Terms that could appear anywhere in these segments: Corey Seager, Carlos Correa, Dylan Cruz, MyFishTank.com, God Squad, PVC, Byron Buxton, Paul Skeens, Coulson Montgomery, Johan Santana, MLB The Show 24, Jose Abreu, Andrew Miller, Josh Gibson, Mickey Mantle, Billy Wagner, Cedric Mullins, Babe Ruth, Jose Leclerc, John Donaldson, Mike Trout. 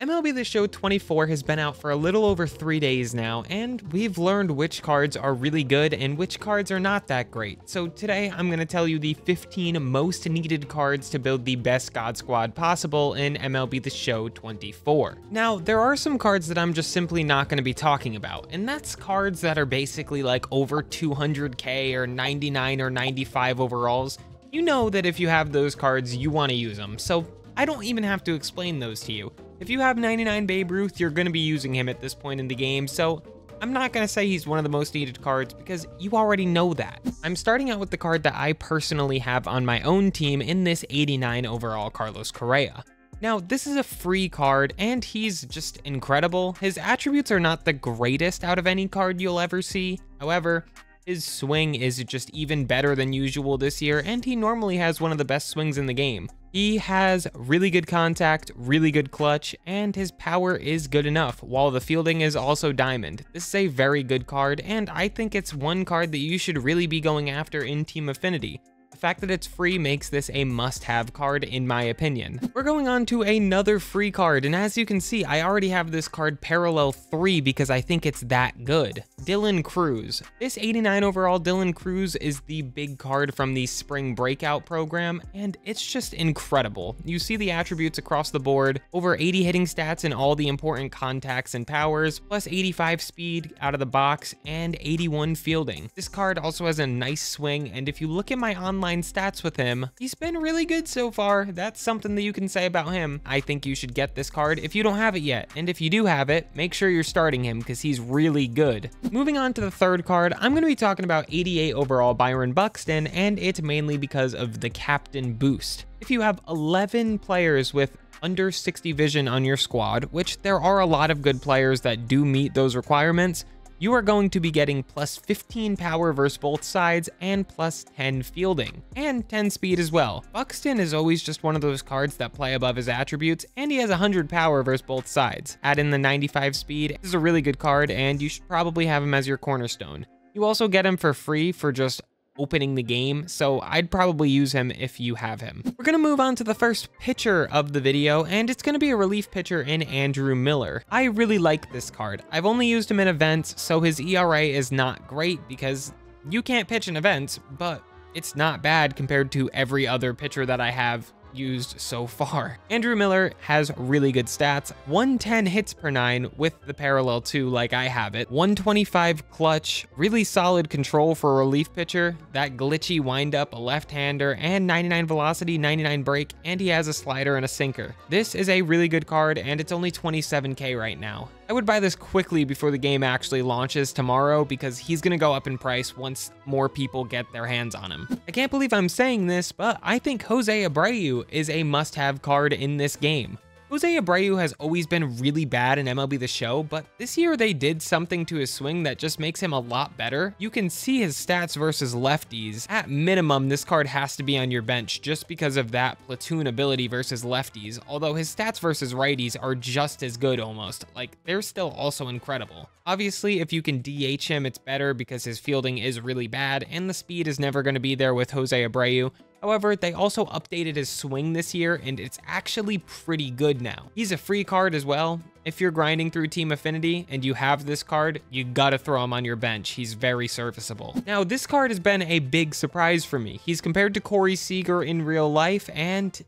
MLB The Show 24 has been out for a little over 3 days now, and we've learned which cards are really good and which cards are not that great. So today I'm going to tell you the 15 most needed cards to build the best God Squad possible in MLB The Show 24. Now, there are some cards that I'm just simply not going to be talking about, and that's cards that are basically like over 200k or 99 or 95 overalls. You know that if you have those cards, you want to use them, so I don't even have to explain those to you. If you have 99 Babe Ruth, you're going to be using him at this point in the game, so I'm not going to say he's one of the most needed cards because you already know that. I'm starting out with the card that I personally have on my own team in this 89 overall Carlos Correa. Now, this is a free card, and he's just incredible. His attributes are not the greatest out of any card you'll ever see. However, his swing is just even better than usual this year, and he normally has one of the best swings in the game. He has really good contact, really good clutch, and his power is good enough, while the fielding is also diamond. This is a very good card, and I think it's one card that you should really be going after in Team Affinity. The fact that it's free makes this a must-have card, in my opinion. We're going on to another free card, and as you can see, I already have this card parallel 3 because I think it's that good. Dylan Cruz. This 89 overall Dylan Cruz is the big card from the Spring Breakout program, and it's just incredible. You see the attributes across the board, over 80 hitting stats and all the important contacts and powers, plus 85 speed out of the box, and 81 fielding. This card also has a nice swing, and if you look at my online stats with him, he's been really good so far. That's something that you can say about him. I think you should get this card if you don't have it yet, and if you do have it, make sure you're starting him because he's really good. Moving on to the third card, I'm going to be talking about 88 overall Byron Buxton, and it's mainly because of the captain boost. If you have 11 players with under 60 vision on your squad, which there are a lot of good players that do meet those requirements, you are going to be getting plus 15 power versus both sides and plus 10 fielding and 10 speed as well. Buxton is always just one of those cards that play above his attributes, and he has 100 power versus both sides. Add in the 95 speed. This is a really good card, and you should probably have him as your cornerstone. You also get him for free for just opening the game, so I'd probably use him if you have him. We're gonna move on to the first pitcher of the video, and it's gonna be a relief pitcher in Andrew Miller. I really like this card. I've only used him in events, so his ERA is not great because you can't pitch in events, but it's not bad compared to every other pitcher that I have used so far. Andrew Miller has really good stats, 110 hits per 9 with the parallel 2 like I have it, 125 clutch, really solid control for a relief pitcher, that glitchy windup, a left-hander, and 99 velocity, 99 break, and he has a slider and a sinker. This is a really good card, and it's only 27k right now. I would buy this quickly before the game actually launches tomorrow because he's going to go up in price once more people get their hands on him. I can't believe I'm saying this, but I think Jose Abreu is a must-have card in this game. Jose Abreu has always been really bad in MLB The Show, but this year they did something to his swing that just makes him a lot better. You can see his stats versus lefties. At minimum, this card has to be on your bench just because of that platoon ability versus lefties, although his stats versus righties are just as good almost. Like, they're still also incredible. Obviously, if you can DH him, it's better because his fielding is really bad and the speed is never going to be there with Jose Abreu. However, they also updated his swing this year, and it's actually pretty good now. He's a free card as well. If you're grinding through Team Affinity and you have this card, you gotta throw him on your bench. He's very serviceable. Now, this card has been a big surprise for me. He's compared to Corey Seager in real life, and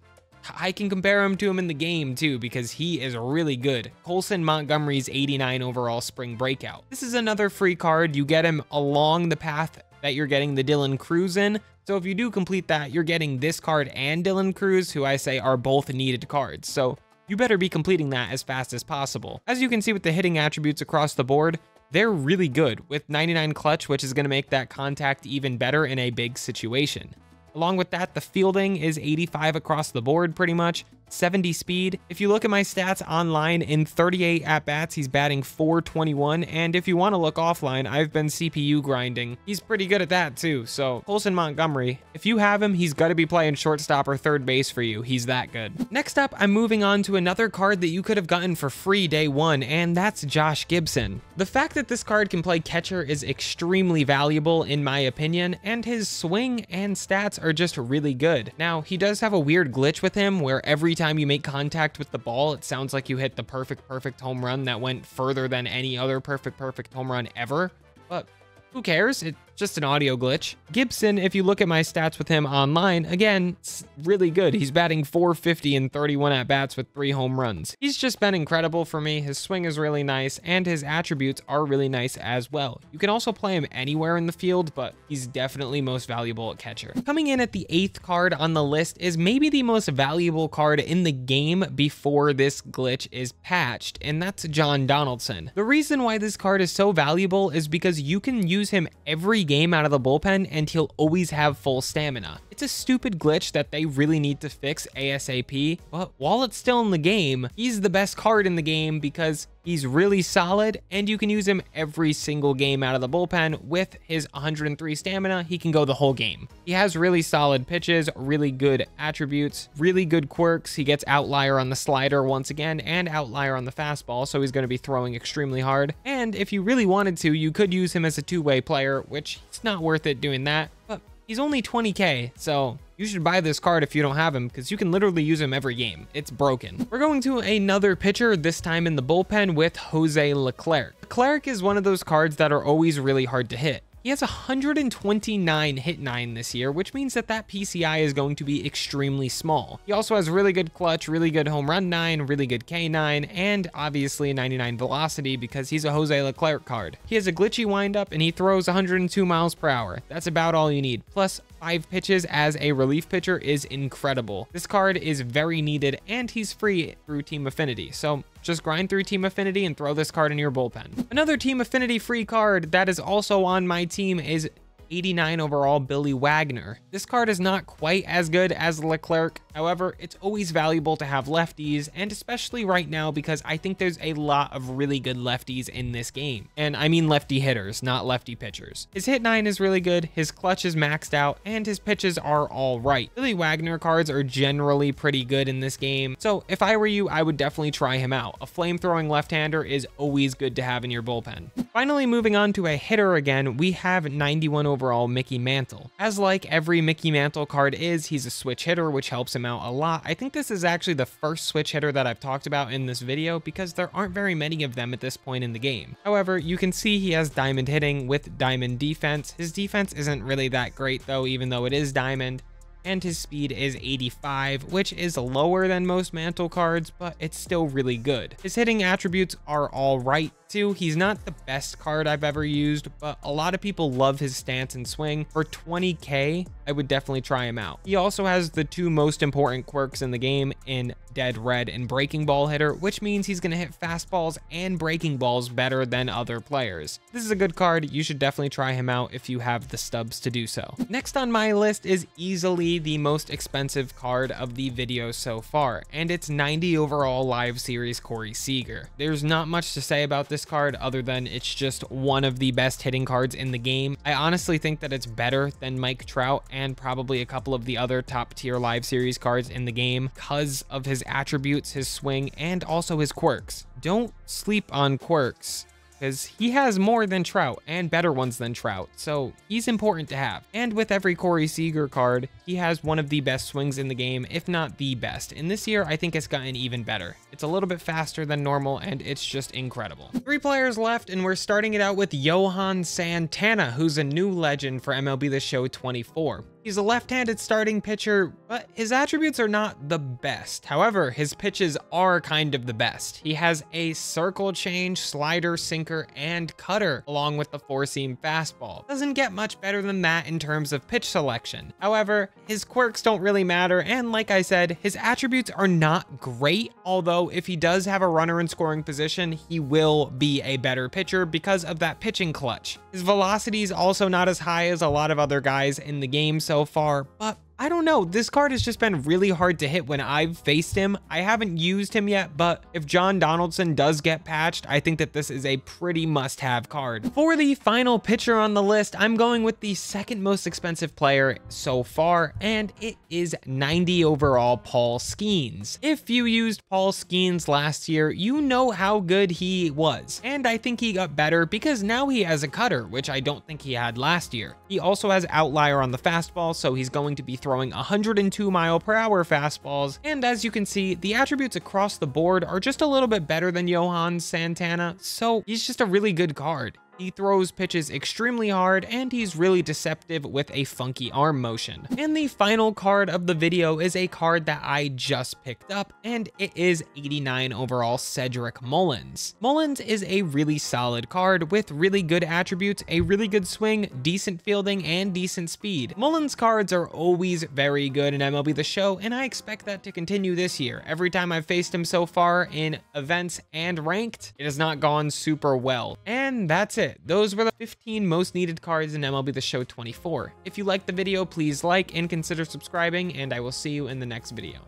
I can compare him to him in the game too because he is really good. Coulson Montgomery's 89 overall Spring Breakout. This is another free card. You get him along the path that you're getting the Dylan Cruz in. So if you do complete that, you're getting this card and Dylan Cruz, who I say are both needed cards. So you better be completing that as fast as possible. As you can see with the hitting attributes across the board, they're really good with 99 clutch, which is going to make that contact even better in a big situation. Along with that, the fielding is 85 across the board pretty much, 70 speed. If you look at my stats online, in 38 at-bats, he's batting .421, and if you want to look offline, I've been CPU grinding. He's pretty good at that too, so Coulson Montgomery, if you have him, he's got to be playing shortstop or third base for you. He's that good. Next up, I'm moving on to another card that you could have gotten for free day one, and that's Josh Gibson. The fact that this card can play catcher is extremely valuable in my opinion, and his swing and stats are just really good. Now, he does have a weird glitch with him where every time you make contact with the ball, it sounds like you hit the perfect home run that went further than any other perfect home run ever. But who cares? It's just an audio glitch. Gibson, if you look at my stats with him online, again, it's really good. He's batting .450 in 31 at-bats with 3 home runs. He's just been incredible for me. His swing is really nice, and his attributes are really nice as well. You can also play him anywhere in the field, but he's definitely most valuable at catcher. Coming in at the 8th card on the list is maybe the most valuable card in the game before this glitch is patched, and that's John Donaldson. The reason why this card is so valuable is because you can use him every game out of the bullpen and he'll always have full stamina. It's a stupid glitch that they really need to fix ASAP, but while it's still in the game, he's the best card in the game because he's really solid and you can use him every single game out of the bullpen. With his 103 stamina, he can go the whole game. He has really solid pitches, really good attributes, really good quirks. He gets outlier on the slider once again and outlier on the fastball, so he's going to be throwing extremely hard. And if you really wanted to, you could use him as a two-way player, which it's not worth it doing that, but he's only 20K, so you should buy this card if you don't have him because you can literally use him every game. It's broken. We're going to another pitcher, this time in the bullpen with Jose Leclerc. Leclerc is one of those cards that are always really hard to hit. He has 129 hit-9 this year, which means that PCI is going to be extremely small. He also has really good clutch, really good home run 9, really good K9, and obviously 99 velocity because he's a Jose Leclerc card. He has a glitchy windup and he throws 102 miles per hour. That's about all you need. Plus, 5 pitches as a relief pitcher is incredible. This card is very needed and he's free through Team Affinity, so just grind through Team Affinity and throw this card in your bullpen. Another Team Affinity free card that is also on my team is 89 overall Billy Wagner. This card is not quite as good as Leclerc. However, it's always valuable to have lefties, and especially right now because I think there's a lot of really good lefties in this game. And I mean lefty hitters, not lefty pitchers. His hit-9 is really good, his clutch is maxed out, and his pitches are all right. Billy Wagner cards are generally pretty good in this game, so if I were you, I would definitely try him out. A flame-throwing left-hander is always good to have in your bullpen. Finally, moving on to a hitter again, we have 91 overall Mickey Mantle. As like every Mickey Mantle card is, he's a switch hitter, which helps him out a lot. I think this is actually the first switch hitter that I've talked about in this video because there aren't very many of them at this point in the game. However, you can see he has diamond hitting with diamond defense. His defense isn't really that great though, even though it is diamond. And his speed is 85, which is lower than most Mantle cards, but it's still really good. His hitting attributes are all right too. He's not the best card I've ever used, but a lot of people love his stance and swing. For 20K, I would definitely try him out. He also has the 2 most important quirks in the game in dead red and breaking ball hitter, which means he's going to hit fastballs and breaking balls better than other players. This is a good card. You should definitely try him out if you have the stubs to do so. Next on my list is easily the most expensive card of the video so far, and it's 90 overall live series Corey Seager. There's not much to say about this card other than it's just one of the best hitting cards in the game. I honestly think that it's better than Mike Trout and probably a couple of the other top tier live series cards in the game because of his attributes, his swing, and also his quirks. Don't sleep on quirks, because he has more than Trout and better ones than Trout, so he's important to have. And with every Corey Seager card, he has one of the best swings in the game, if not the best. And this year, I think it's gotten even better. It's a little bit faster than normal, and it's just incredible. 3 players left, and we're starting it out with Johan Santana, who's a new legend for MLB The Show 24. He's a left-handed starting pitcher, but his attributes are not the best. However, his pitches are kind of the best. He has a circle change, slider, sinker, and cutter, along with the 4-seam fastball. Doesn't get much better than that in terms of pitch selection. However, his quirks don't really matter, and like I said, his attributes are not great, although if he does have a runner in scoring position, he will be a better pitcher because of that pitching clutch. His velocity is also not as high as a lot of other guys in the game, so far, but I don't know. This card has just been really hard to hit when I've faced him. I haven't used him yet, but if John Donaldson does get patched, I think that this is a pretty must-have card. For the final pitcher on the list, I'm going with the second most expensive player so far, and it is 90 overall Paul Skeens. If you used Paul Skeens last year, you know how good he was, and I think he got better because now he has a cutter, which I don't think he had last year. He also has outlier on the fastball, so he's going to be throwing throwing 102-mile-per-hour fastballs, and as you can see, the attributes across the board are just a little bit better than Johan Santana, so he's just a really good card. He throws pitches extremely hard, and he's really deceptive with a funky arm motion. And the final card of the video is a card that I just picked up, and it is 89 overall Cedric Mullins. Mullins is a really solid card with really good attributes, a really good swing, decent fielding, and decent speed. Mullins cards are always very good in MLB The Show, and I expect that to continue this year. Every time I've faced him so far in events and ranked, it has not gone super well. And that's it. Those were the 15 most needed cards in MLB The Show 24. If you liked the video, please like and consider subscribing, and I will see you in the next video.